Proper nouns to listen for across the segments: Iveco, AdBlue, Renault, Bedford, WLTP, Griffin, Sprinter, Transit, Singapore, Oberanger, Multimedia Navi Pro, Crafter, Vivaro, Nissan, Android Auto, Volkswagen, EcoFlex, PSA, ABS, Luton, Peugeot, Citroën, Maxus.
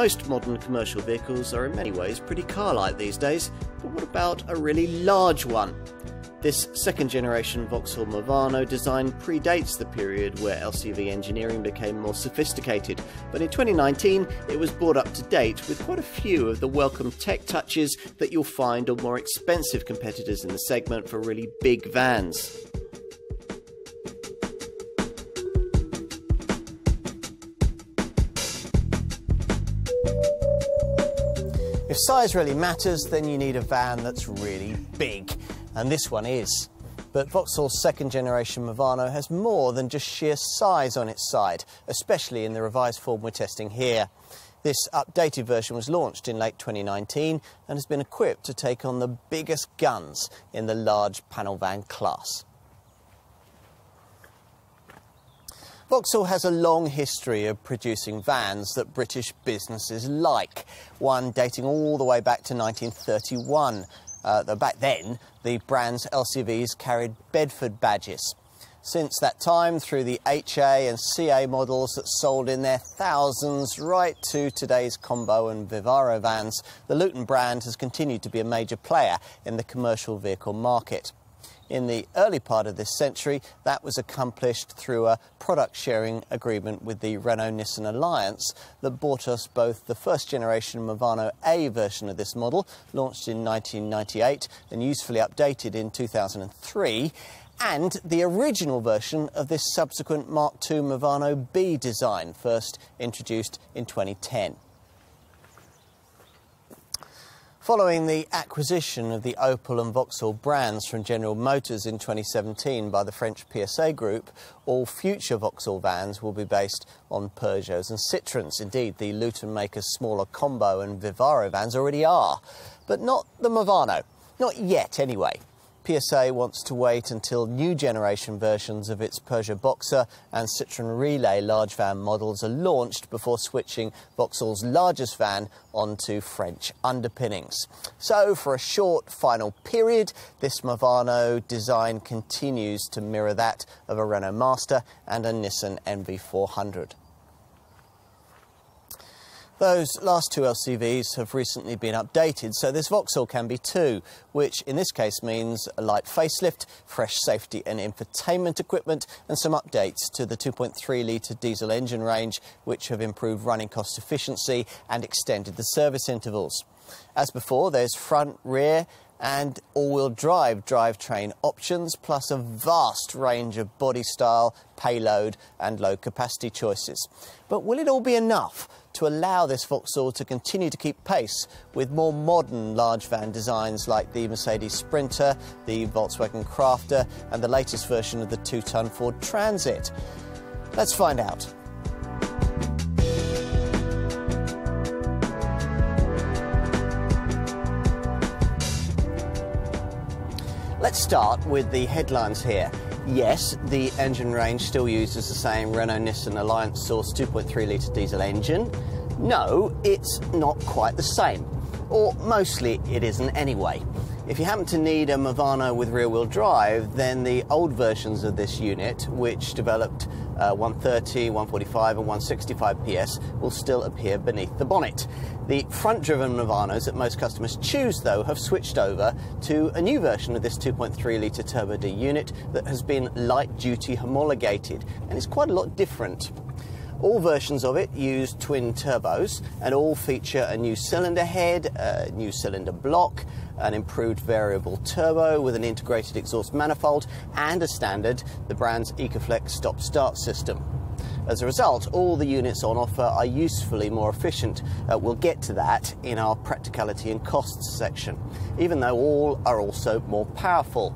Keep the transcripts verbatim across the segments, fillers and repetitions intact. Most modern commercial vehicles are in many ways pretty car-like these days, but what about a really large one? This second generation Vauxhall Movano design predates the period where L C V engineering became more sophisticated, but in twenty nineteen it was brought up to date with quite a few of the welcome tech touches that you'll find on more expensive competitors in the segment for really big vans. If size really matters, then you need a van that's really big. And this one is. But Vauxhall's second generation Movano has more than just sheer size on its side, especially in the revised form we're testing here. This updated version was launched in late twenty nineteen and has been equipped to take on the biggest guns in the large panel van class. Vauxhall has a long history of producing vans that British businesses like, one dating all the way back to nineteen thirty-one. Uh, the, back then, the brand's L C Vs carried Bedford badges. Since that time, through the H A and C A models that sold in their thousands right to today's Combo and Vivaro vans, the Luton brand has continued to be a major player in the commercial vehicle market. In the early part of this century, that was accomplished through a product-sharing agreement with the Renault-Nissan alliance that bought us both the first-generation Movano A version of this model, launched in nineteen ninety-eight and usefully updated in two thousand three, and the original version of this subsequent Mark two Movano B design, first introduced in twenty ten. Following the acquisition of the Opel and Vauxhall brands from General Motors in twenty seventeen by the French P S A group, all future Vauxhall vans will be based on Peugeots and Citroëns. Indeed, the Luton maker's smaller Combo and Vivaro vans already are, but not the Movano. Not yet, anyway. P S A wants to wait until new generation versions of its Peugeot Boxer and Citroën Relay large van models are launched before switching Vauxhall's largest van onto French underpinnings. So for a short final period, this Movano design continues to mirror that of a Renault Master and a Nissan N V four hundred. Those last two L C Vs have recently been updated, so this Vauxhall can be too, which in this case means a light facelift, fresh safety and infotainment equipment, and some updates to the two point three litre diesel engine range, which have improved running cost efficiency and extended the service intervals. As before, there's front, rear, and all-wheel drive drivetrain options, plus a vast range of body style, payload and load capacity choices. But will it all be enough to allow this Vauxhall to continue to keep pace with more modern large van designs like the Mercedes Sprinter, the Volkswagen Crafter and the latest version of the two-ton Ford Transit? Let's find out. Let's start with the headlines here. Yes, the engine range still uses the same Renault-Nissan Alliance source two point three litre diesel engine. No, it's not quite the same. Or mostly it isn't anyway. If you happen to need a Movano with rear-wheel drive, then the old versions of this unit, which developed uh, one thirty, one forty-five and one sixty-five P S, will still appear beneath the bonnet. The front-driven Movanos that most customers choose, though, have switched over to a new version of this two point three litre Turbo D unit that has been light-duty homologated, and it's quite a lot different. All versions of it use twin turbos and all feature a new cylinder head, a new cylinder block, an improved variable turbo with an integrated exhaust manifold and, as standard, the brand's EcoFlex stop-start system. As a result, all the units on offer are usefully more efficient. Uh, we'll get to that in our practicality and costs section, even though all are also more powerful.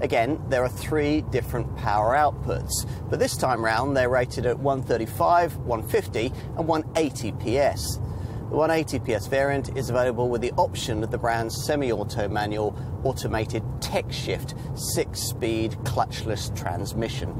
Again, there are three different power outputs, but this time round they're rated at one thirty-five, one fifty and one eighty P S. The one eighty P S variant is available with the option of the brand's semi-auto manual automated TechShift six-speed clutchless transmission.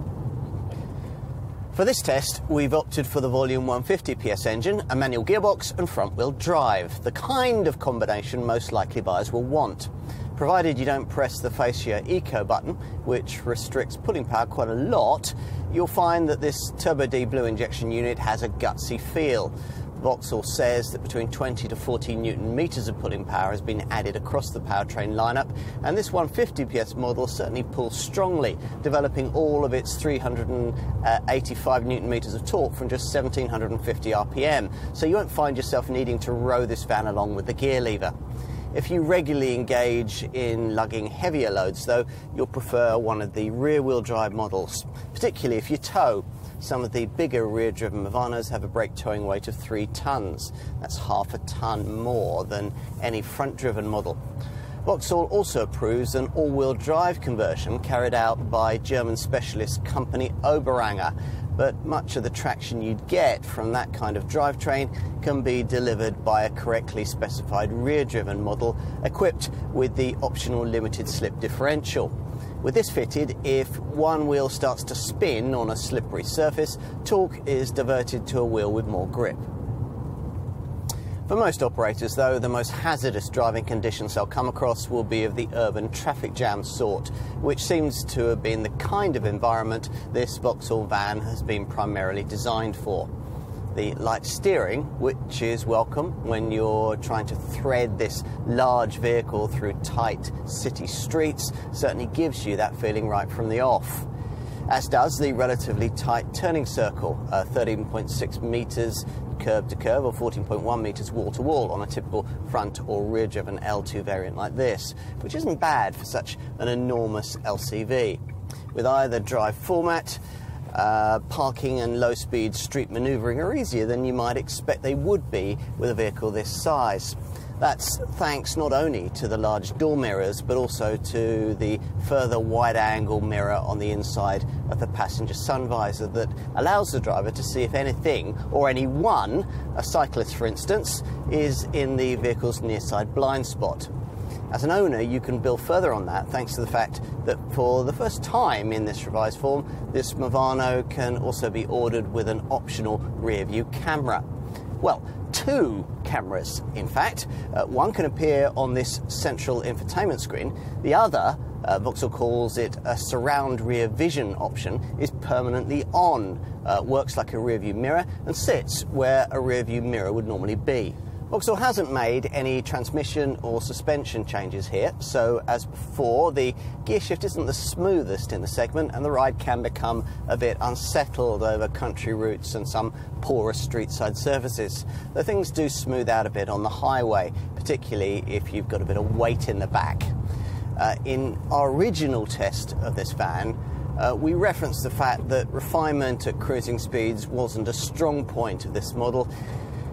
For this test, we've opted for the volume one fifty P S engine, a manual gearbox and front-wheel drive, the kind of combination most likely buyers will want. Provided you don't press the fascia Eco button, which restricts pulling power quite a lot, you'll find that this Turbo D Blue injection unit has a gutsy feel. Vauxhall says that between twenty to forty newton meters of pulling power has been added across the powertrain lineup, and this one hundred fifty P S model certainly pulls strongly, developing all of its three hundred eighty-five newton meters of torque from just one thousand seven hundred fifty R P M. So you won't find yourself needing to row this van along with the gear lever. If you regularly engage in lugging heavier loads, though, you'll prefer one of the rear-wheel drive models, particularly if you tow. Some of the bigger rear-driven Movanos have a brake towing weight of three tons. That's half a ton more than any front-driven model. Vauxhall also approves an all-wheel drive conversion carried out by German specialist company Oberanger, but much of the traction you'd get from that kind of drivetrain can be delivered by a correctly specified rear-driven model equipped with the optional limited slip differential. With this fitted, if one wheel starts to spin on a slippery surface, torque is diverted to a wheel with more grip. For most operators, though, the most hazardous driving conditions they'll come across will be of the urban traffic jam sort, which seems to have been the kind of environment this Vauxhall van has been primarily designed for. The light steering, which is welcome when you're trying to thread this large vehicle through tight city streets, certainly gives you that feeling right from the off. As does the relatively tight turning circle, uh, thirteen point six metres curb to curb or fourteen point one metres wall to wall on a typical front or rear driven L two variant like this, which isn't bad for such an enormous L C V. With either drive format, uh, parking and low speed street manoeuvring are easier than you might expect they would be with a vehicle this size. That's thanks not only to the large door mirrors, but also to the further wide-angle mirror on the inside of the passenger sun visor that allows the driver to see if anything, or anyone, a cyclist for instance, is in the vehicle's near-side blind spot. As an owner, you can build further on that thanks to the fact that for the first time in this revised form, this Movano can also be ordered with an optional rear-view camera. Well, two cameras, in fact. Uh, one can appear on this central infotainment screen. The other, uh, Vauxhall calls it a surround rear vision option, is permanently on, uh, works like a rear view mirror, and sits where a rear view mirror would normally be. Vauxhall hasn't made any transmission or suspension changes here, so as before, the gear shift isn't the smoothest in the segment and the ride can become a bit unsettled over country routes and some poorer street-side surfaces. Though things do smooth out a bit on the highway, particularly if you've got a bit of weight in the back. Uh, in our original test of this van, Uh, we referenced the fact that refinement at cruising speeds wasn't a strong point of this model,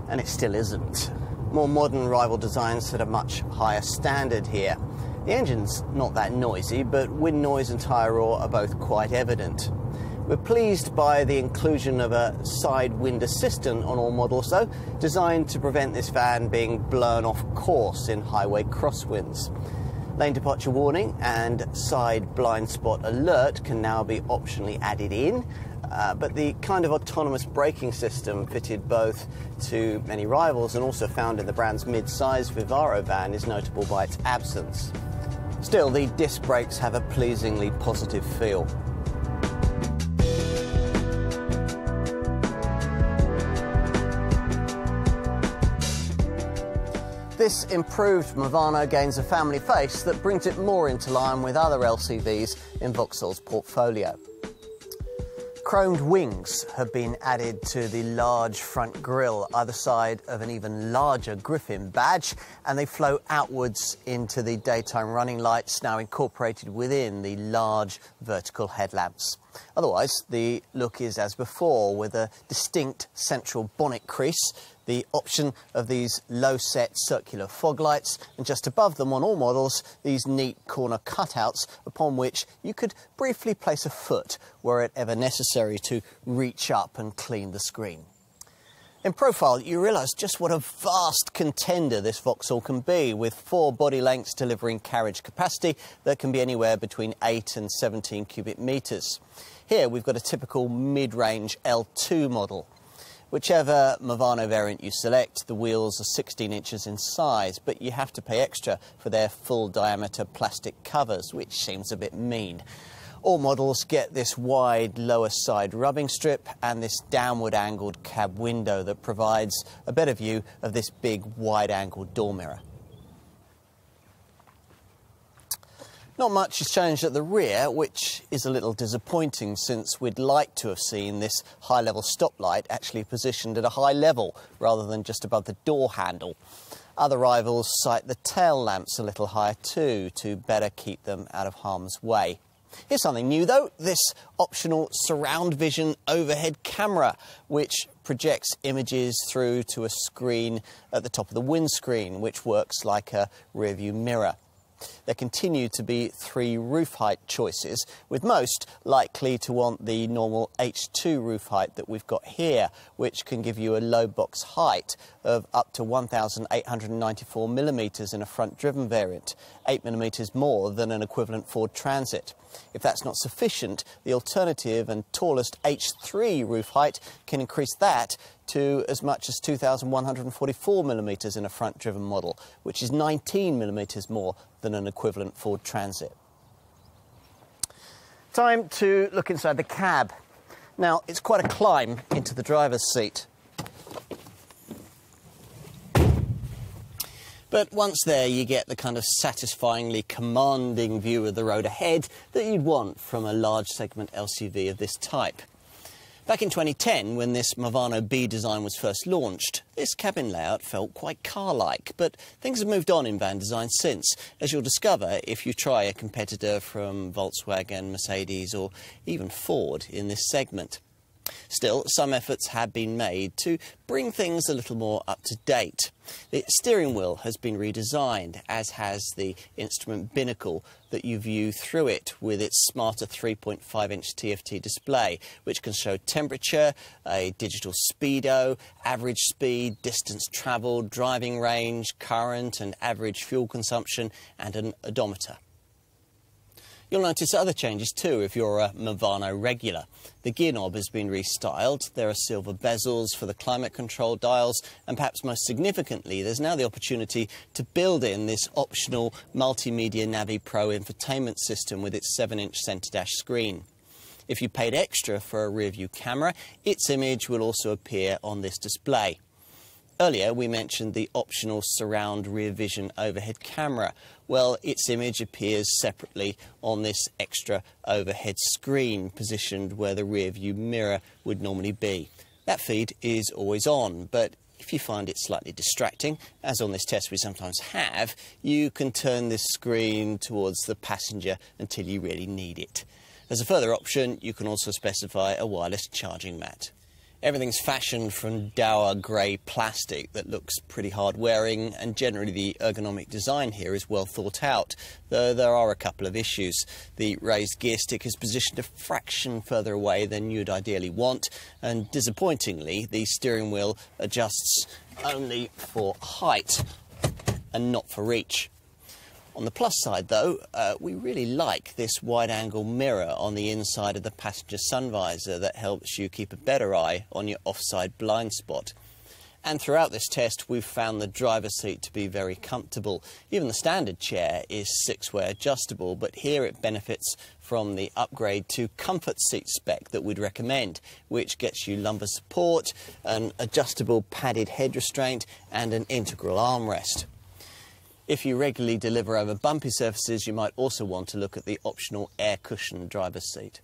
and it still isn't. More modern rival designs set a much higher standard here. The engine's not that noisy, but wind noise and tyre roar are both quite evident. We're pleased by the inclusion of a side wind assistant on all models, though, designed to prevent this van being blown off course in highway crosswinds. Lane departure warning and side blind spot alert can now be optionally added in. Uh, but the kind of autonomous braking system fitted both to many rivals and also found in the brand's mid-size Vivaro van is notable by its absence. Still, the disc brakes have a pleasingly positive feel. This improved Movano gains a family face that brings it more into line with other L C Vs in Vauxhall's portfolio. Chromed wings have been added to the large front grille either side of an even larger Griffin badge, and they flow outwards into the daytime running lights now incorporated within the large vertical headlamps. Otherwise, the look is as before, with a distinct central bonnet crease, the option of these low-set circular fog lights, and just above them on all models, these neat corner cutouts upon which you could briefly place a foot were it ever necessary to reach up and clean the screen. In profile, you realise just what a vast contender this Vauxhall can be, with four body lengths delivering carriage capacity that can be anywhere between eight and seventeen cubic metres. Here we've got a typical mid-range L two model. Whichever Movano variant you select, the wheels are sixteen inches in size, but you have to pay extra for their full diameter plastic covers, which seems a bit mean. All models get this wide lower side rubbing strip and this downward angled cab window that provides a better view of this big wide angled door mirror. Not much has changed at the rear, which is a little disappointing since we'd like to have seen this high level stoplight actually positioned at a high level rather than just above the door handle. Other rivals sight the tail lamps a little higher too, to better keep them out of harm's way. Here's something new though, this optional surround vision overhead camera, which projects images through to a screen at the top of the windscreen, which works like a rear view mirror. There continue to be three roof height choices, with most likely to want the normal H two roof height that we've got here, which can give you a low box height of up to one thousand eight hundred ninety-four millimetres in a front-driven variant, eight millimetres more than an equivalent Ford Transit. If that's not sufficient, the alternative and tallest H three roof height can increase that to as much as two thousand one hundred forty-four millimetres in a front-driven model, which is nineteen millimetres more than an equivalent Ford Transit. Time to look inside the cab. Now, it's quite a climb into the driver's seat. But once there, you get the kind of satisfyingly commanding view of the road ahead that you'd want from a large segment L C V of this type. Back in twenty ten, when this Movano B design was first launched, this cabin layout felt quite car-like, but things have moved on in van design since, as you'll discover if you try a competitor from Volkswagen, Mercedes, or even Ford in this segment. Still, some efforts have been made to bring things a little more up to date. The steering wheel has been redesigned, as has the instrument binnacle that you view through it with its smarter three point five inch T F T display, which can show temperature, a digital speedo, average speed, distance travelled, driving range, current and average fuel consumption, and an odometer. You'll notice other changes too if you're a Movano regular. The gear knob has been restyled, there are silver bezels for the climate control dials, and perhaps most significantly there's now the opportunity to build in this optional Multimedia Navi Pro infotainment system with its seven inch centre dash screen. If you paid extra for a rear view camera, its image will also appear on this display. Earlier we mentioned the optional surround rear vision overhead camera. Well, its image appears separately on this extra overhead screen positioned where the rear view mirror would normally be. That feed is always on, but if you find it slightly distracting, as on this test we sometimes have, you can turn this screen towards the passenger until you really need it. As a further option, you can also specify a wireless charging mat. Everything's fashioned from dour grey plastic that looks pretty hard wearing, and generally the ergonomic design here is well thought out, though there are a couple of issues. The raised gear stick is positioned a fraction further away than you'd ideally want, and disappointingly the steering wheel adjusts only for height and not for reach. On the plus side though, uh, we really like this wide-angle mirror on the inside of the passenger sun visor that helps you keep a better eye on your offside blind spot. And throughout this test we've found the driver's seat to be very comfortable. Even the standard chair is six-way adjustable, but here it benefits from the upgrade to comfort seat spec that we'd recommend, which gets you lumbar support, an adjustable padded head restraint and an integral armrest. If you regularly deliver over bumpy surfaces, you might also want to look at the optional air cushion driver's seat.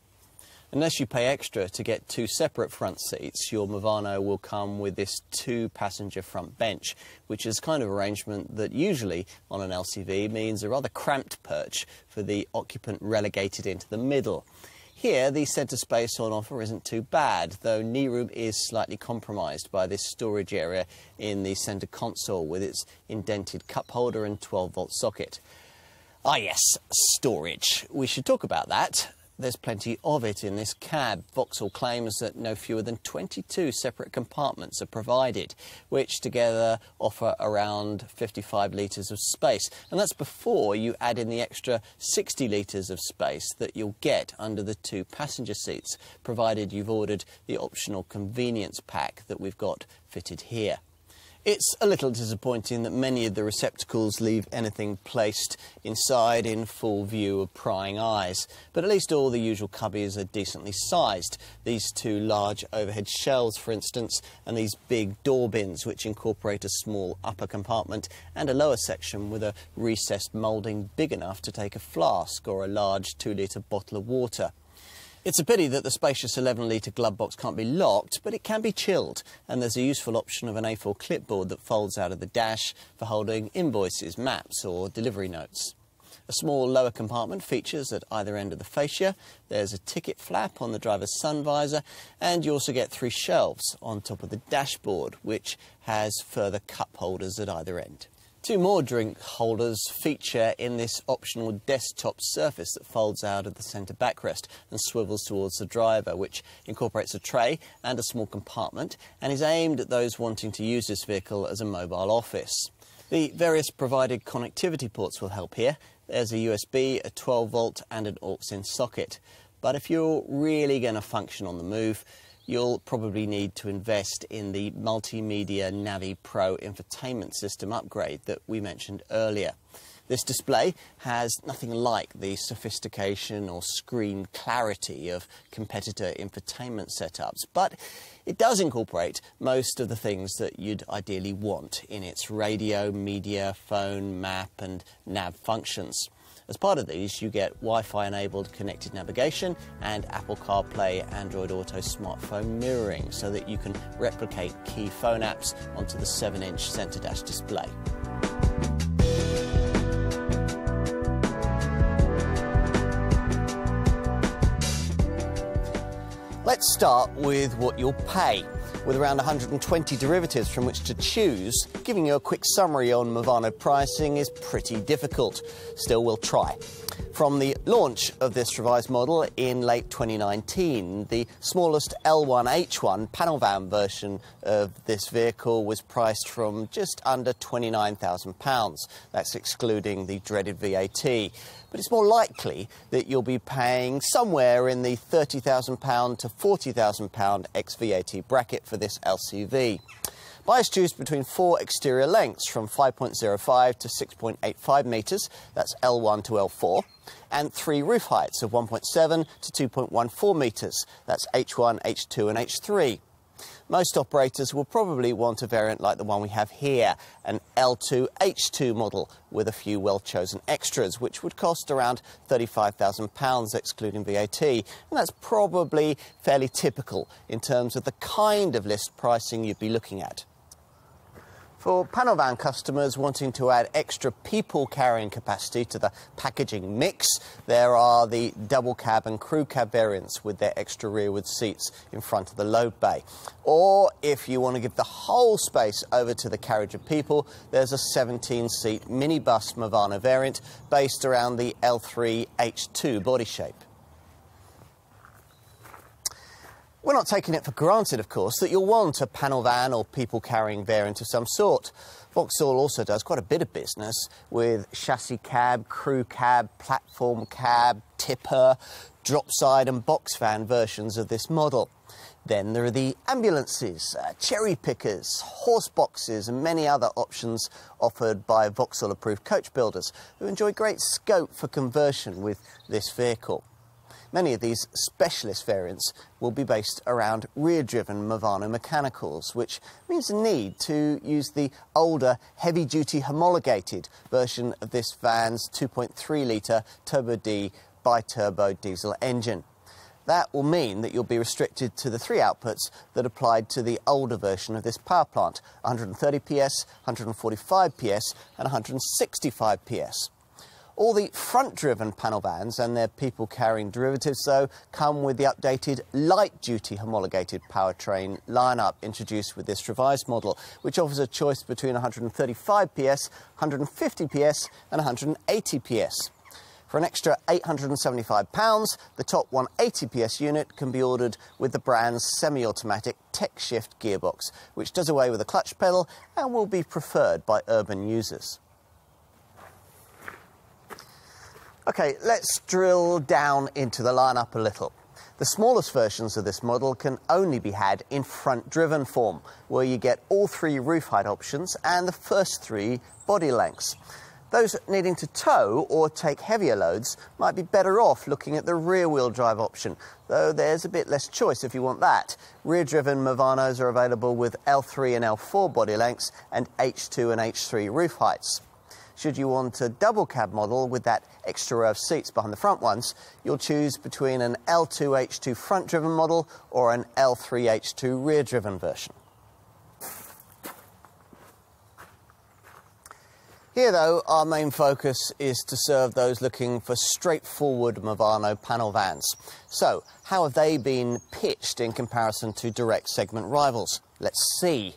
Unless you pay extra to get two separate front seats, your Movano will come with this two-passenger front bench, which is the kind of arrangement that usually on an L C V means a rather cramped perch for the occupant relegated into the middle. Here, the centre space on offer isn't too bad, though knee room is slightly compromised by this storage area in the centre console with its indented cup holder and twelve volt socket. Ah yes, storage. We should talk about that. There's plenty of it in this cab. Vauxhall claims that no fewer than twenty-two separate compartments are provided, which together offer around fifty-five litres of space. And that's before you add in the extra sixty litres of space that you'll get under the two passenger seats, provided you've ordered the optional convenience pack that we've got fitted here. It's a little disappointing that many of the receptacles leave anything placed inside in full view of prying eyes, but at least all the usual cubbies are decently sized. These two large overhead shelves, for instance, and these big door bins, which incorporate a small upper compartment and a lower section with a recessed moulding big enough to take a flask or a large two litre bottle of water. It's a pity that the spacious eleven litre glove box can't be locked, but it can be chilled, and there's a useful option of an A four clipboard that folds out of the dash for holding invoices, maps or delivery notes. A small lower compartment features at either end of the fascia. There's a ticket flap on the driver's sun visor, and you also get three shelves on top of the dashboard, which has further cup holders at either end. Two more drink holders feature in this optional desktop surface that folds out of the centre backrest and swivels towards the driver, which incorporates a tray and a small compartment and is aimed at those wanting to use this vehicle as a mobile office. The various provided connectivity ports will help here. There's a U S B, a twelve volt and an aux-in socket. But if you're really going to function on the move, you'll probably need to invest in the Multimedia Navi Pro infotainment system upgrade that we mentioned earlier. This display has nothing like the sophistication or screen clarity of competitor infotainment setups, but it does incorporate most of the things that you'd ideally want in its radio, media, phone, map and nav functions. As part of these, you get Wi-Fi enabled connected navigation and Apple CarPlay, Android Auto smartphone mirroring so that you can replicate key phone apps onto the seven inch centre dash display. Let's start with what you'll pay, with around one hundred and twenty derivatives from which to choose. Giving you a quick summary on Movano pricing is pretty difficult. Still, we'll try. From the launch of this revised model in late twenty nineteen, the smallest L one H one panel van version of this vehicle was priced from just under twenty-nine thousand pounds. That's excluding the dreaded V A T. But it's more likely that you'll be paying somewhere in the thirty thousand pounds to forty thousand pounds ex-V A T bracket for this L C V. Buyers choose between four exterior lengths from five point zero five to six point eight five metres, that's L one to L four, and three roof heights of one point seven to two point one four metres, that's H one, H two and H three. Most operators will probably want a variant like the one we have here, an L two H two model with a few well-chosen extras, which would cost around thirty-five thousand pounds excluding V A T, and that's probably fairly typical in terms of the kind of list pricing you'd be looking at. For panel van customers wanting to add extra people carrying capacity to the packaging mix, there are the double cab and crew cab variants with their extra rearward seats in front of the load bay. Or if you want to give the whole space over to the carriage of people, there's a seventeen seat minibus Movano variant based around the L three H two body shape. We're not taking it for granted, of course, that you'll want a panel van or people-carrying variant of some sort. Vauxhall also does quite a bit of business with chassis cab, crew cab, platform cab, tipper, dropside and box van versions of this model. Then there are the ambulances, uh, cherry pickers, horse boxes and many other options offered by Vauxhall-approved coach builders who enjoy great scope for conversion with this vehicle. Many of these specialist variants will be based around rear-driven Movano mechanicals, which means the need to use the older heavy-duty homologated version of this van's two point three litre Turbo D bi-turbo diesel engine. That will mean that you'll be restricted to the three outputs that applied to the older version of this power plant, one hundred and thirty P S, one hundred and forty-five P S and one hundred and sixty-five P S. All the front-driven panel vans and their people-carrying derivatives, though, come with the updated light-duty homologated powertrain lineup introduced with this revised model, which offers a choice between one hundred and thirty-five P S, one hundred and fifty P S and one hundred and eighty P S. For an extra eight hundred and seventy-five pounds, the top one hundred and eighty P S unit can be ordered with the brand's semi-automatic TechShift gearbox, which does away with the clutch pedal and will be preferred by urban users. OK, let's drill down into the lineup a little. The smallest versions of this model can only be had in front-driven form, where you get all three roof height options and the first three body lengths. Those needing to tow or take heavier loads might be better off looking at the rear-wheel drive option, though there's a bit less choice if you want that. Rear-driven Movanos are available with L three and L four body lengths and H two and H three roof heights. Should you want a double cab model with that extra row of seats behind the front ones, you'll choose between an L two H two front-driven model or an L three H two rear-driven version. Here, though, our main focus is to serve those looking for straightforward Movano panel vans. So, how have they been pitched in comparison to direct segment rivals? Let's see.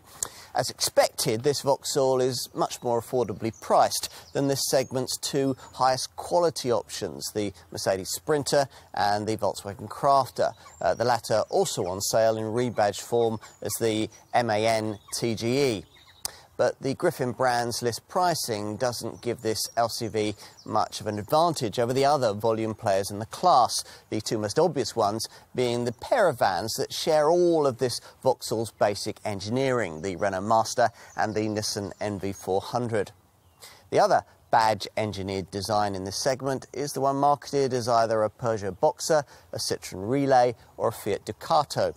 As expected, this Vauxhall is much more affordably priced than this segment's two highest quality options, the Mercedes Sprinter and the Volkswagen Crafter, uh, the latter also on sale in rebadged form as the MAN T G E. But the Griffin brand's list pricing doesn't give this L C V much of an advantage over the other volume players in the class, the two most obvious ones being the pair of vans that share all of this Vauxhall's basic engineering, the Renault Master and the Nissan N V four hundred. The other badge-engineered design in this segment is the one marketed as either a Peugeot Boxer, a Citroën Relay or a Fiat Ducato.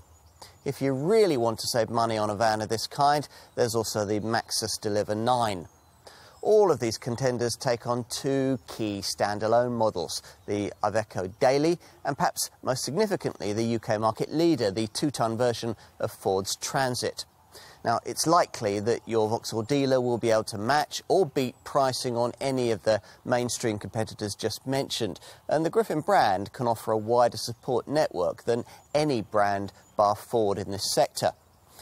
If you really want to save money on a van of this kind, there's also the Maxus Deliver nine. All of these contenders take on two key standalone models, the Iveco Daily and perhaps most significantly the U K market leader, the two-ton version of Ford's Transit. Now, it's likely that your Vauxhall dealer will be able to match or beat pricing on any of the mainstream competitors just mentioned, and the Griffin brand can offer a wider support network than any brand bar Ford in this sector,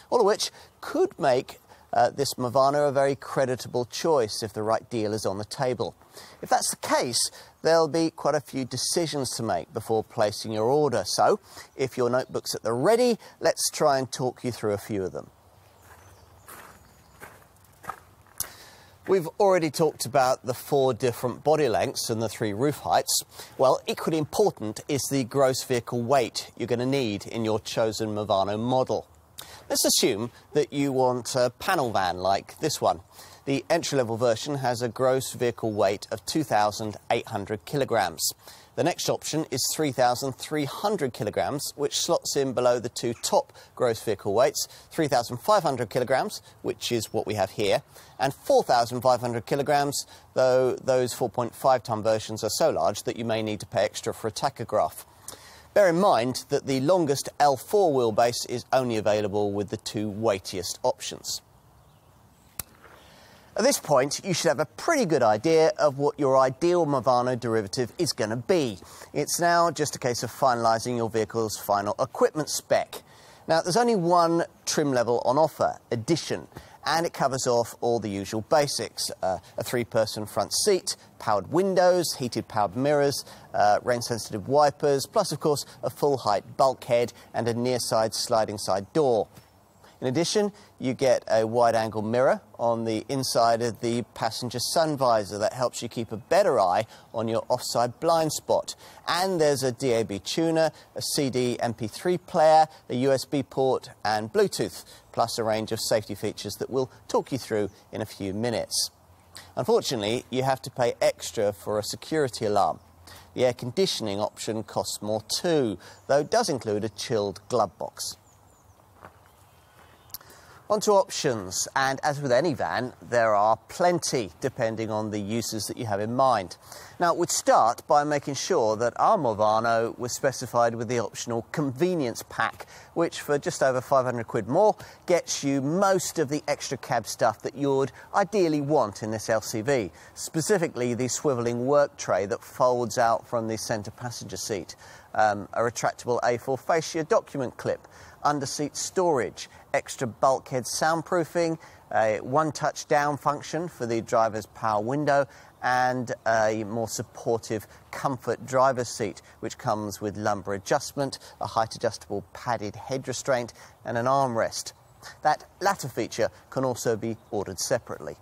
all of which could make uh, this Movano a very creditable choice if the right deal is on the table. If that's the case, there'll be quite a few decisions to make before placing your order, so if your notebook's at the ready, let's try and talk you through a few of them. We've already talked about the four different body lengths and the three roof heights. Well, equally important is the gross vehicle weight you're going to need in your chosen Movano model. Let's assume that you want a panel van like this one. The entry-level version has a gross vehicle weight of two thousand eight hundred kilograms. The next option is three thousand three hundred kilograms, which slots in below the two top gross vehicle weights, three thousand five hundred kilograms, which is what we have here, and four thousand five hundred kilograms, though those four point five ton versions are so large that you may need to pay extra for a tachograph. Bear in mind that the longest L four wheelbase is only available with the two weightiest options. At this point, you should have a pretty good idea of what your ideal Movano derivative is going to be. It's now just a case of finalising your vehicle's final equipment spec. Now, there's only one trim level on offer, Edition, and it covers off all the usual basics. Uh, a three-person front seat, powered windows, heated powered mirrors, uh, rain-sensitive wipers, plus, of course, a full-height bulkhead and a near-side sliding side door. In addition, you get a wide-angle mirror on the inside of the passenger sun visor that helps you keep a better eye on your offside blind spot. And there's a D A B tuner, a C D M P three player, a U S B port and Bluetooth, plus a range of safety features that we'll talk you through in a few minutes. Unfortunately, you have to pay extra for a security alarm. The air conditioning option costs more too, though it does include a chilled glove box. On to options, and as with any van, there are plenty depending on the uses that you have in mind. Now, we'd start by making sure that our Movano was specified with the optional convenience pack, which for just over five hundred quid more gets you most of the extra cab stuff that you would ideally want in this L C V, specifically the swivelling work tray that folds out from the centre passenger seat, um, a retractable A four fascia document clip, under-seat storage, extra bulkhead soundproofing, a one-touch down function for the driver's power window, and a more supportive comfort driver's seat, which comes with lumbar adjustment, a height-adjustable padded head restraint, and an armrest. That latter feature can also be ordered separately.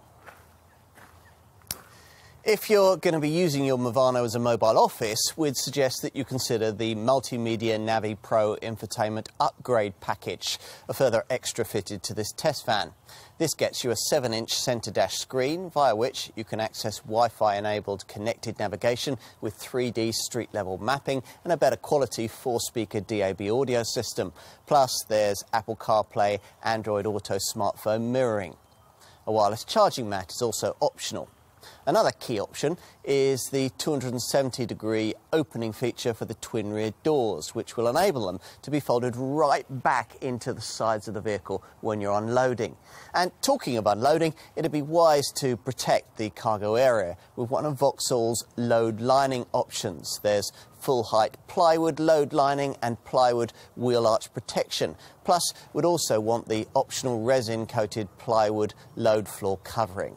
If you're going to be using your Movano as a mobile office, we'd suggest that you consider the Multimedia Navi Pro infotainment upgrade package, a further extra fitted to this test van. This gets you a seven inch centre dash screen via which you can access Wi-Fi enabled connected navigation with three D street level mapping and a better quality four-speaker D A B audio system. Plus there's Apple CarPlay, Android Auto smartphone mirroring. A wireless charging mat is also optional. Another key option is the two hundred seventy degree opening feature for the twin rear doors, which will enable them to be folded right back into the sides of the vehicle when you're unloading. And talking of unloading, it'd be wise to protect the cargo area with one of Vauxhall's load lining options. There's full height plywood load lining and plywood wheel arch protection. Plus, we'd also want the optional resin coated plywood load floor covering.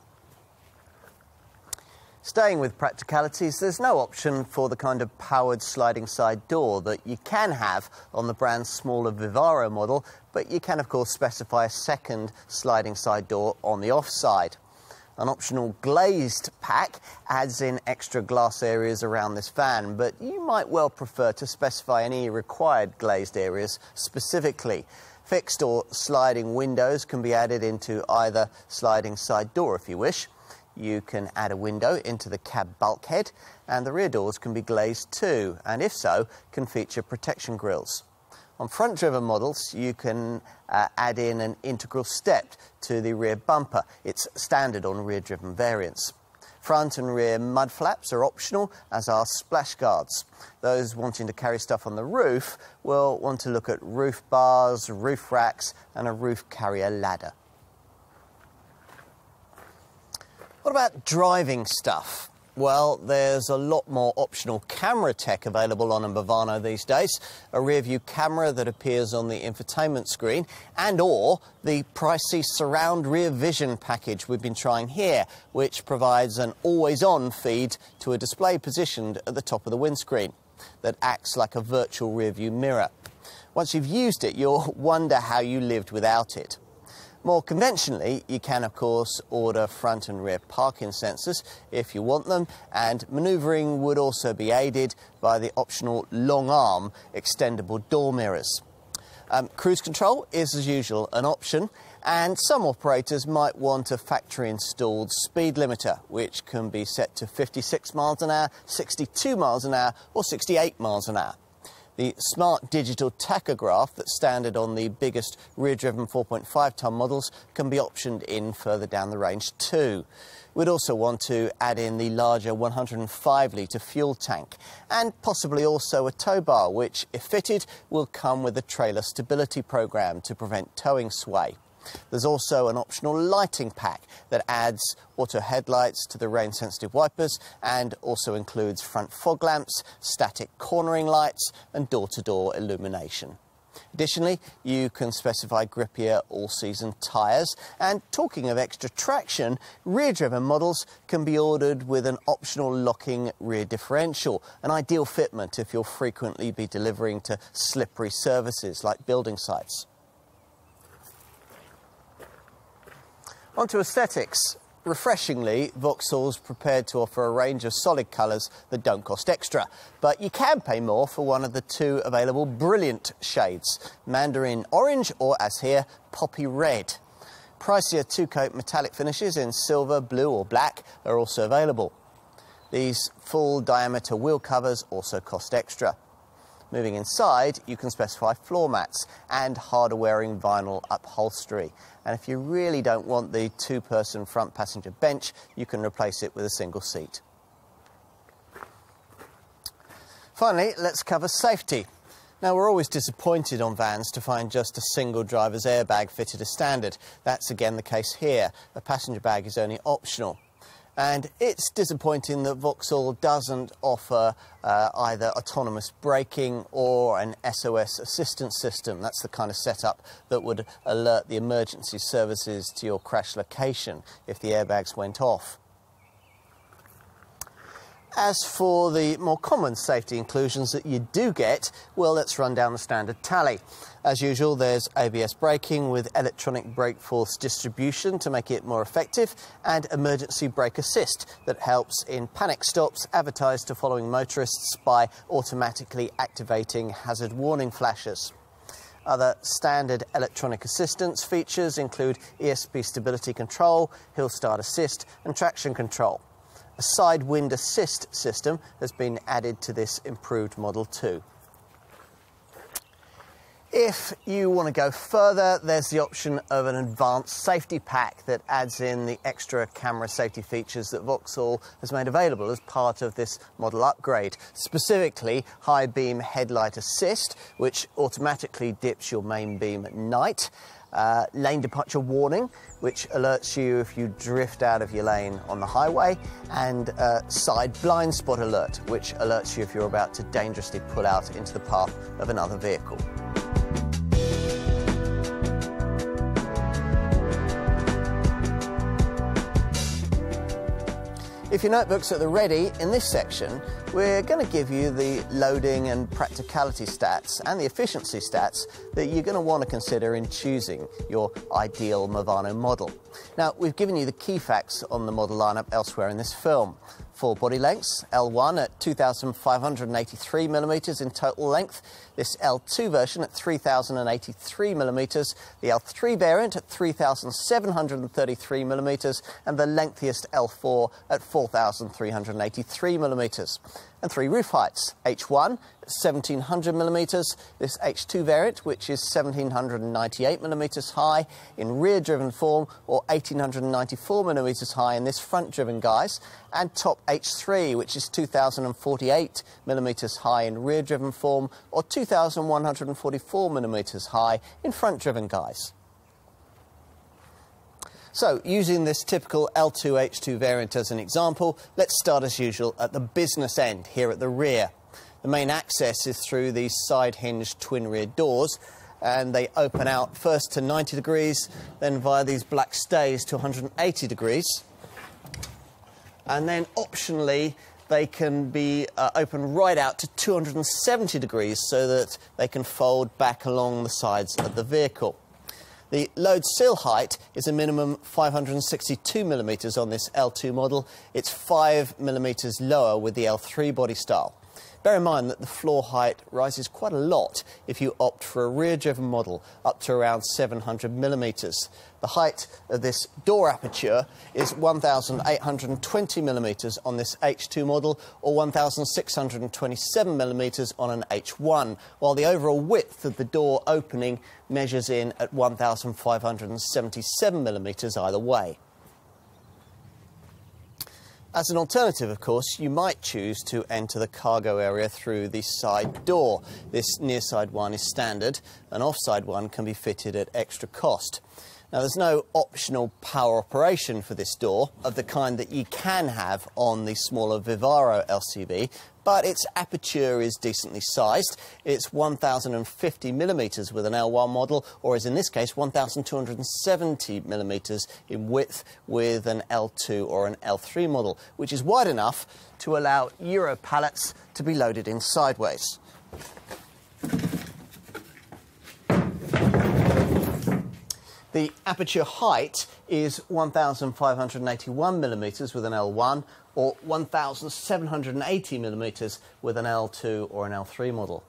Staying with practicalities, there's no option for the kind of powered sliding side door that you can have on the brand's smaller Vivaro model, but you can of course specify a second sliding side door on the off side. An optional glazed pack adds in extra glass areas around this van, but you might well prefer to specify any required glazed areas specifically. Fixed or sliding windows can be added into either sliding side door if you wish. You can add a window into the cab bulkhead, and the rear doors can be glazed too, and if so, can feature protection grills. On front-driven models, you can uh, add in an integral step to the rear bumper. It's standard on rear-driven variants. Front and rear mud flaps are optional, as are splash guards. Those wanting to carry stuff on the roof will want to look at roof bars, roof racks, and a roof carrier ladder. What about driving stuff? Well, there's a lot more optional camera tech available on a Movano these days. A rear-view camera that appears on the infotainment screen, and or the pricey surround rear vision package we've been trying here, which provides an always-on feed to a display positioned at the top of the windscreen that acts like a virtual rear-view mirror. Once you've used it, you'll wonder how you lived without it. More conventionally, you can of course order front and rear parking sensors if you want them, and manoeuvring would also be aided by the optional long arm extendable door mirrors. Um, cruise control is as usual an option, and some operators might want a factory installed speed limiter, which can be set to fifty-six miles an hour, sixty-two miles an hour or sixty-eight miles an hour. The smart digital tachograph that's standard on the biggest rear-driven four point five tonne models can be optioned in further down the range too. We'd also want to add in the larger one hundred five litre fuel tank, and possibly also a tow bar, which, if fitted, will come with a trailer stability programme to prevent towing sway. There's also an optional lighting pack that adds auto headlights to the rain-sensitive wipers, and also includes front fog lamps, static cornering lights and door-to-door illumination. Additionally, you can specify grippier all-season tyres, and talking of extra traction, rear-driven models can be ordered with an optional locking rear differential, an ideal fitment if you'll frequently be delivering to slippery surfaces like building sites. On to aesthetics. Refreshingly, Vauxhall's prepared to offer a range of solid colours that don't cost extra, but you can pay more for one of the two available brilliant shades, Mandarin Orange or, as here, Poppy Red. Pricier two-coat metallic finishes in silver, blue or black are also available. These full-diameter wheel covers also cost extra. Moving inside, you can specify floor mats and harder-wearing vinyl upholstery. And if you really don't want the two-person front passenger bench, you can replace it with a single seat. Finally, let's cover safety. Now, we're always disappointed on vans to find just a single driver's airbag fitted as standard. That's again the case here. A passenger bag is only optional. And it's disappointing that Vauxhall doesn't offer uh, either autonomous braking or an S O S assistance system. That's the kind of setup that would alert the emergency services to your crash location if the airbags went off. As for the more common safety inclusions that you do get, well, let's run down the standard tally. As usual, there's A B S braking with electronic brake force distribution to make it more effective, and emergency brake assist that helps in panic stops advertised to following motorists by automatically activating hazard warning flashes. Other standard electronic assistance features include E S P stability control, hill start assist and traction control. A side wind assist system has been added to this improved Model two. If you want to go further, there's the option of an advanced safety pack that adds in the extra camera safety features that Vauxhall has made available as part of this model upgrade. Specifically, high beam headlight assist, which automatically dips your main beam at night. Uh, lane departure warning, which alerts you if you drift out of your lane on the highway, and uh, side blind spot alert, which alerts you if you're about to dangerously pull out into the path of another vehicle. If your notebook's at the ready, in this section, we're going to give you the loading and practicality stats and the efficiency stats that you're going to want to consider in choosing your ideal Movano model. Now, we've given you the key facts on the model lineup elsewhere in this film. Full body lengths, L one at two thousand five hundred eighty-three millimetres in total length, this L two version at three thousand eighty-three millimetres, the L three variant at three thousand seven hundred thirty-three millimetres, and the lengthiest L four at four thousand three hundred eighty-three millimetres. And three roof heights, H one at seventeen hundred millimetres, this H two variant which is seventeen ninety-eight millimetres high in rear driven form or eighteen ninety-four millimetres high in this front driven guise, and top H three which is two thousand forty-eight millimetres high in rear driven form or two thousand one hundred forty-four millimetres high in front driven guise. So, using this typical L two H two variant as an example, let's start as usual at the business end, here at the rear. The main access is through these side-hinged twin rear doors, and they open out first to ninety degrees, then via these black stays to one hundred eighty degrees. And then, optionally, they can be uh, open right out to two hundred seventy degrees so that they can fold back along the sides of the vehicle. The load sill height is a minimum five hundred sixty-two millimetres on this L two model. It's five millimetres lower with the L three body style. Bear in mind that the floor height rises quite a lot if you opt for a rear-driven model, up to around seven hundred millimetres. The height of this door aperture is one thousand eight hundred twenty millimetres on this H two model, or one thousand six hundred twenty-seven millimetres on an H one, while the overall width of the door opening measures in at one thousand five hundred seventy-seven millimetres either way. As an alternative, of course, you might choose to enter the cargo area through the side door. This near side one is standard, an offside one can be fitted at extra cost. Now, there's no optional power operation for this door, of the kind that you can have on the smaller Vivaro L C V, but its aperture is decently sized. It's one thousand fifty millimetres with an L one model, or as in this case, one thousand two hundred seventy millimetres in width with an L two or an L three model, which is wide enough to allow Euro pallets to be loaded in sideways. The aperture height is one thousand five hundred eighty-one millimetres with an L one or one thousand seven hundred eighty millimetres with an L two or an L three model.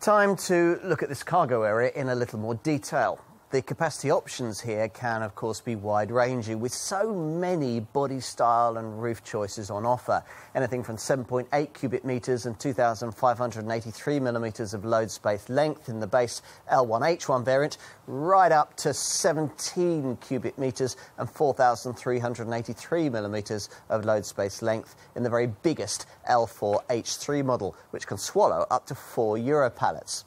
Time to look at this cargo area in a little more detail. The capacity options here can, of course, be wide-ranging, with so many body style and roof choices on offer. Anything from seven point eight cubic metres and two thousand five hundred eighty-three millimetres of load space length in the base L one H one variant, right up to seventeen cubic metres and four thousand three hundred eighty-three millimetres of load space length in the very biggest L four H three model, which can swallow up to four Euro pallets.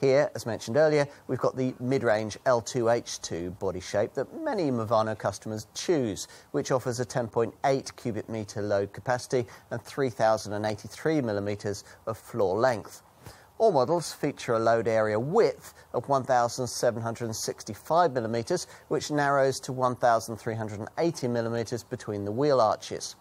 Here, as mentioned earlier, we've got the mid-range L two H two body shape that many Movano customers choose, which offers a ten point eight cubic metre load capacity and three thousand eighty-three millimetres of floor length. All models feature a load area width of one thousand seven hundred sixty-five millimetres, which narrows to one thousand three hundred eighty millimetres between the wheel arches.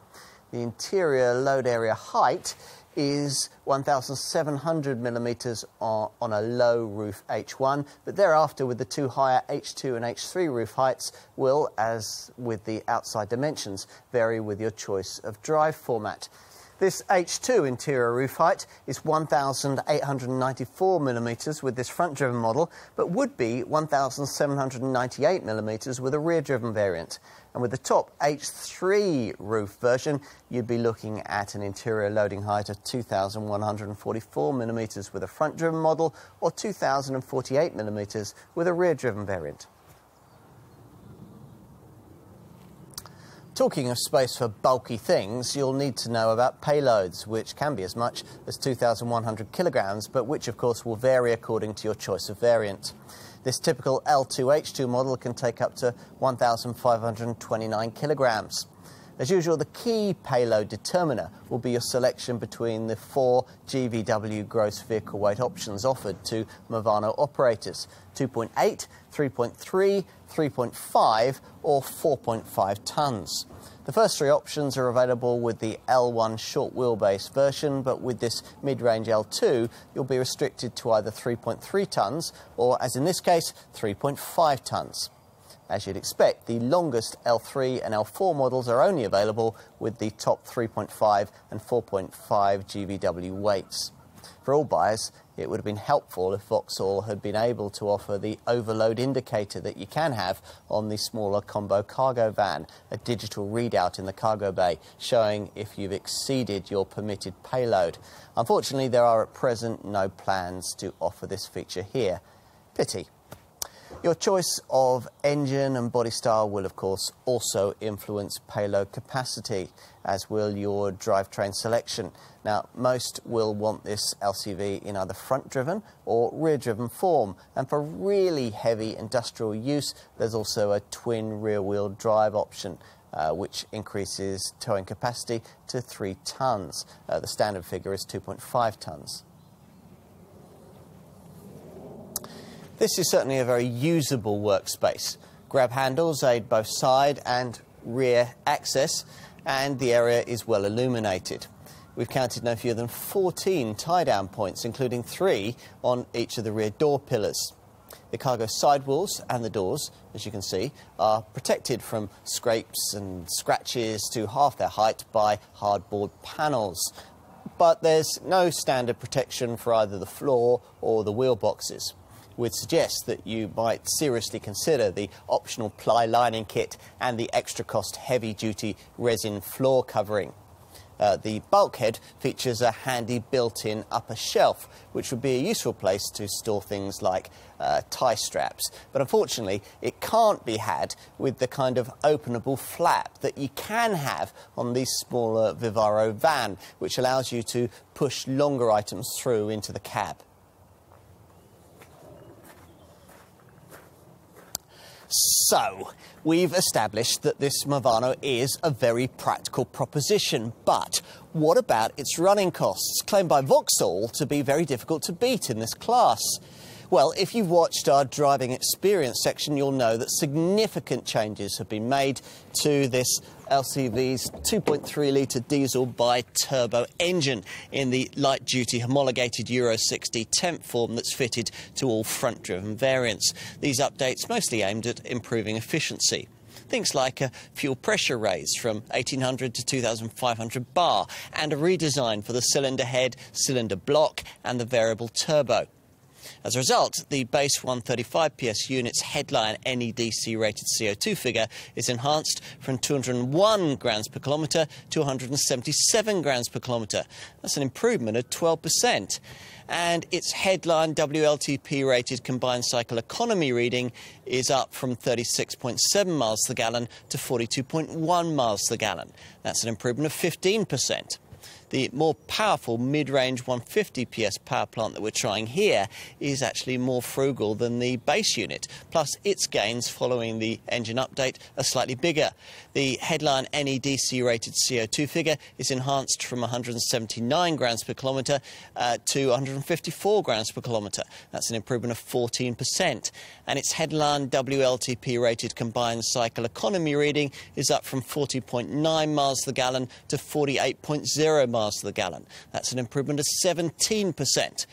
The interior load area height is one thousand seven hundred millimetres on a low roof H one, but thereafter with the two higher H two and H three roof heights will, as with the outside dimensions, vary with your choice of drive format. This H two interior roof height is one thousand eight hundred ninety-four millimetres with this front-driven model, but would be one thousand seven hundred ninety-eight millimetres with a rear-driven variant. And with the top H three roof version, you'd be looking at an interior loading height of two thousand one hundred forty-four millimetres with a front-driven model or two thousand forty-eight millimetres with a rear-driven variant. Talking of space for bulky things, you'll need to know about payloads, which can be as much as two thousand one hundred kilograms, but which of course will vary according to your choice of variant. This typical L two H two model can take up to one thousand five hundred twenty-nine kilograms. As usual, the key payload determiner will be your selection between the four G V W gross vehicle weight options offered to Movano operators, two point eight, three point three, three point five or four point five tonnes. The first three options are available with the L one short wheelbase version, but with this mid-range L two, you'll be restricted to either three point three tonnes or, as in this case, three point five tonnes. As you'd expect, the longest L three and L four models are only available with the top three point five and four point five G V W weights. For all buyers, it would have been helpful if Vauxhall had been able to offer the overload indicator that you can have on the smaller Combo cargo van, a digital readout in the cargo bay showing if you've exceeded your permitted payload. Unfortunately, there are at present no plans to offer this feature here. Pity. Your choice of engine and body style will, of course, also influence payload capacity, as will your drivetrain selection. Now, most will want this L C V in either front-driven or rear-driven form, and for really heavy industrial use, there's also a twin rear-wheel drive option, uh, which increases towing capacity to three tonnes. Uh, the standard figure is two point five tonnes. This is certainly a very usable workspace. Grab handles aid both side and rear access, and the area is well illuminated. We've counted no fewer than fourteen tie-down points, including three on each of the rear door pillars. The cargo sidewalls and the doors, as you can see, are protected from scrapes and scratches to half their height by hardboard panels. But there's no standard protection for either the floor or the wheel boxes. Would suggest that you might seriously consider the optional ply lining kit and the extra cost heavy-duty resin floor covering. Uh, the bulkhead features a handy built-in upper shelf, which would be a useful place to store things like uh, tie straps. But unfortunately, it can't be had with the kind of openable flap that you can have on the smaller Vivaro van, which allows you to push longer items through into the cab. So, we've established that this Movano is a very practical proposition, but what about its running costs, claimed by Vauxhall to be very difficult to beat in this class? Well, if you've watched our driving experience section, you'll know that significant changes have been made to this L C V's two point three litre diesel bi-turbo engine in the light-duty homologated Euro sixty temp form that's fitted to all front-driven variants. These updates mostly aimed at improving efficiency. Things like a fuel pressure raise from eighteen hundred to two thousand five hundred bar and a redesign for the cylinder head, cylinder block and the variable turbo. As a result, the base one thirty-five P S unit's headline N E D C-rated C O two figure is enhanced from two hundred one grams per kilometre to one hundred seventy-seven grams per kilometre. That's an improvement of twelve percent. And its headline W L T P-rated combined cycle economy reading is up from thirty-six point seven miles to the gallon to forty-two point one miles to the gallon. That's an improvement of fifteen percent. The more powerful mid-range one hundred fifty P S power plant that we're trying here is actually more frugal than the base unit. Plus, its gains following the engine update are slightly bigger. The headline N E D C rated C O two figure is enhanced from one hundred seventy-nine grams per kilometre uh, to one hundred fifty-four grams per kilometre. That's an improvement of fourteen percent. And its headline W L T P rated combined cycle economy reading is up from forty point nine miles to the gallon to forty-eight point zero miles to the gallon. That's an improvement of seventeen percent.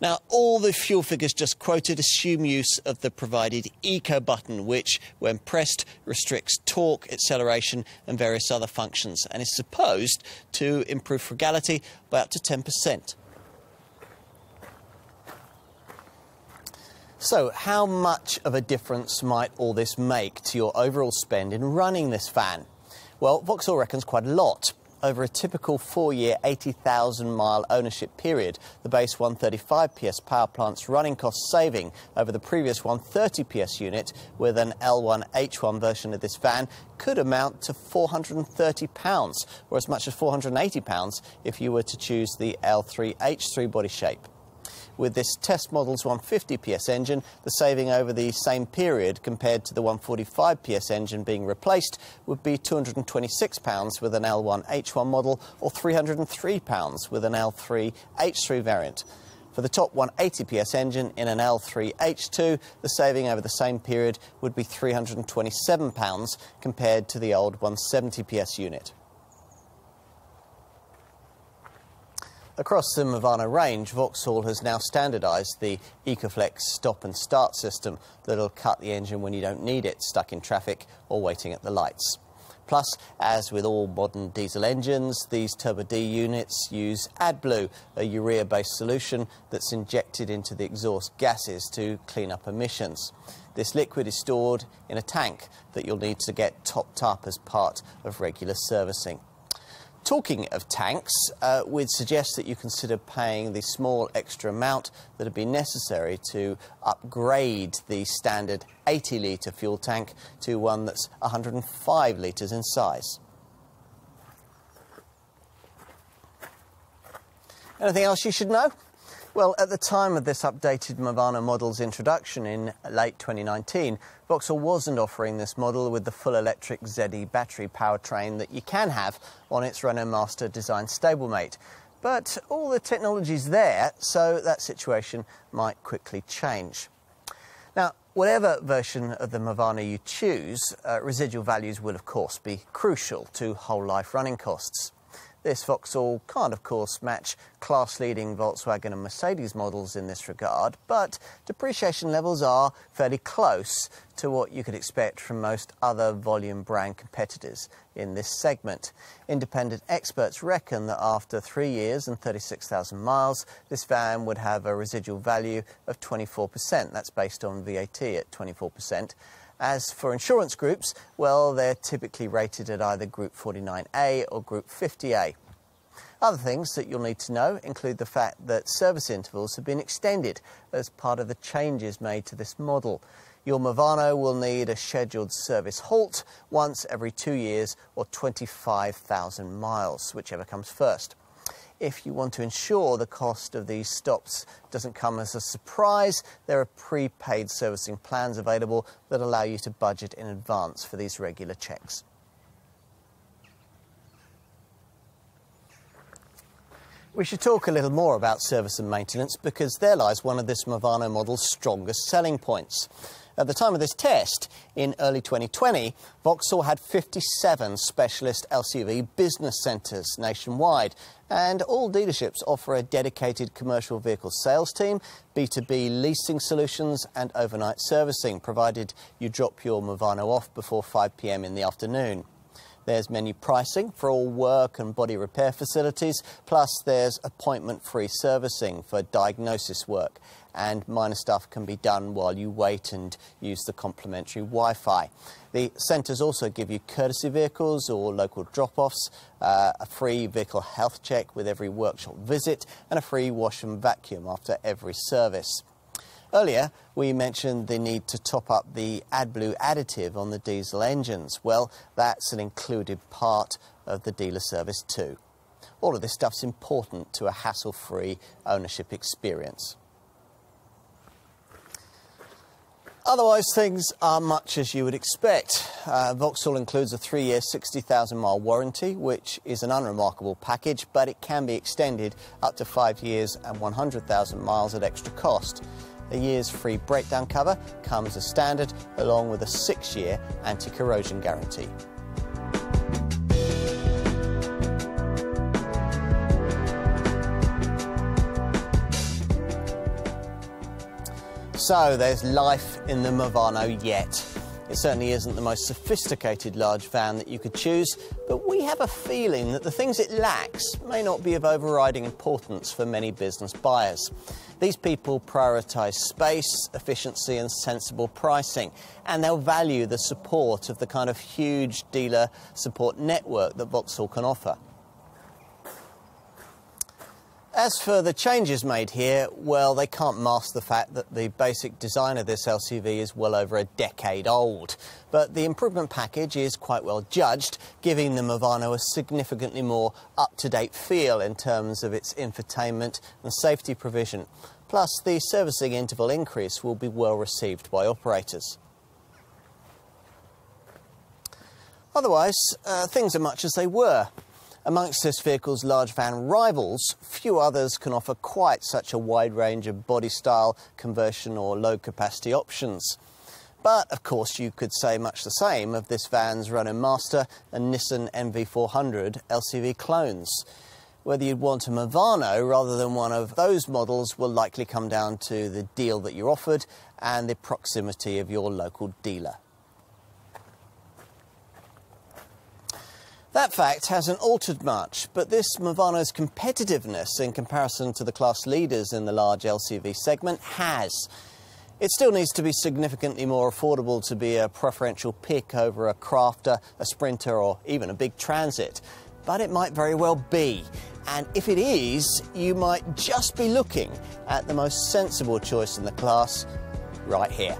Now, all the fuel figures just quoted assume use of the provided Eco button, which, when pressed, restricts torque, acceleration and various other functions, and is supposed to improve frugality by up to ten percent. So, how much of a difference might all this make to your overall spend in running this van? Well, Vauxhall reckons quite a lot. Over a typical four-year, eighty thousand mile ownership period, the base one hundred thirty-five P S power plant's running cost saving over the previous one hundred thirty P S unit with an L one H one version of this van could amount to four hundred thirty pounds, or as much as four hundred eighty pounds if you were to choose the L three H three body shape. With this test model's one hundred fifty P S engine, the saving over the same period compared to the one hundred forty-five P S engine being replaced would be two hundred twenty-six pounds with an L one H one model, or three hundred three pounds with an L three H three variant. For the top one hundred eighty P S engine in an L three H two, the saving over the same period would be three hundred twenty-seven pounds compared to the old one hundred seventy P S unit. Across the Movano range, Vauxhall has now standardised the EcoFlex stop and start system that'll cut the engine when you don't need it, stuck in traffic or waiting at the lights. Plus, as with all modern diesel engines, these Turbo D units use AdBlue, a urea-based solution that's injected into the exhaust gases to clean up emissions. This liquid is stored in a tank that you'll need to get topped up as part of regular servicing. Talking of tanks, uh, we'd suggest that you consider paying the small extra amount that would be necessary to upgrade the standard eighty litre fuel tank to one that's one hundred five litres in size. Anything else you should know? Well, at the time of this updated Movano model's introduction in late twenty nineteen, Vauxhall wasn't offering this model with the full electric Z E battery powertrain that you can have on its Renault Master design stablemate. But all the technology's there, so that situation might quickly change. Now, whatever version of the Movano you choose, uh, residual values will of course be crucial to whole life running costs. This Vauxhall can't, of course, match class-leading Volkswagen and Mercedes models in this regard, but depreciation levels are fairly close to what you could expect from most other volume brand competitors in this segment. Independent experts reckon that after three years and thirty-six thousand miles, this van would have a residual value of twenty-four percent. That's based on V A T at twenty-four percent. As for insurance groups, well, they're typically rated at either Group forty-nine A or Group fifty A. Other things that you'll need to know include the fact that service intervals have been extended as part of the changes made to this model. Your Movano will need a scheduled service halt once every two years or twenty-five thousand miles, whichever comes first. If you want to ensure the cost of these stops doesn't come as a surprise, there are prepaid servicing plans available that allow you to budget in advance for these regular checks. We should talk a little more about service and maintenance, because there lies one of this Movano model's strongest selling points. At the time of this test, in early twenty twenty, Vauxhall had fifty-seven specialist L C V business centres nationwide, and all dealerships offer a dedicated commercial vehicle sales team, B two B leasing solutions and overnight servicing, provided you drop your Movano off before five P M in the afternoon. There's menu pricing for all work and body repair facilities, plus there's appointment-free servicing for diagnosis work, and minor stuff can be done while you wait and use the complimentary Wi-Fi. The centres also give you courtesy vehicles or local drop-offs, uh, a free vehicle health check with every workshop visit, and a free wash and vacuum after every service. Earlier, we mentioned the need to top up the AdBlue additive on the diesel engines. Well, that's an included part of the dealer service too. All of this stuff's important to a hassle-free ownership experience. Otherwise, things are much as you would expect. Uh, Vauxhall includes a three-year, sixty thousand mile warranty, which is an unremarkable package, but it can be extended up to five years and one hundred thousand miles at extra cost. A year's free breakdown cover comes as standard, along with a six-year anti-corrosion guarantee. So there's life in the Movano yet. It certainly isn't the most sophisticated large van that you could choose, but we have a feeling that the things it lacks may not be of overriding importance for many business buyers. These people prioritise space, efficiency and sensible pricing, and they'll value the support of the kind of huge dealer support network that Vauxhall can offer. As for the changes made here, well, they can't mask the fact that the basic design of this L C V is well over a decade old. But the improvement package is quite well judged, giving the Movano a significantly more up-to-date feel in terms of its infotainment and safety provision. Plus, the servicing interval increase will be well received by operators. Otherwise, uh, things are much as they were. Amongst this vehicle's large van rivals, few others can offer quite such a wide range of body style, conversion or load capacity options. But, of course, you could say much the same of this van's Renault Master and Nissan N V four hundred L C V clones. Whether you'd want a Movano rather than one of those models will likely come down to the deal that you're offered and the proximity of your local dealer. That fact hasn't altered much, but this Movano's competitiveness in comparison to the class leaders in the large L C V segment has. It still needs to be significantly more affordable to be a preferential pick over a Crafter, a Sprinter or even a big Transit, but it might very well be. And if it is, you might just be looking at the most sensible choice in the class right here.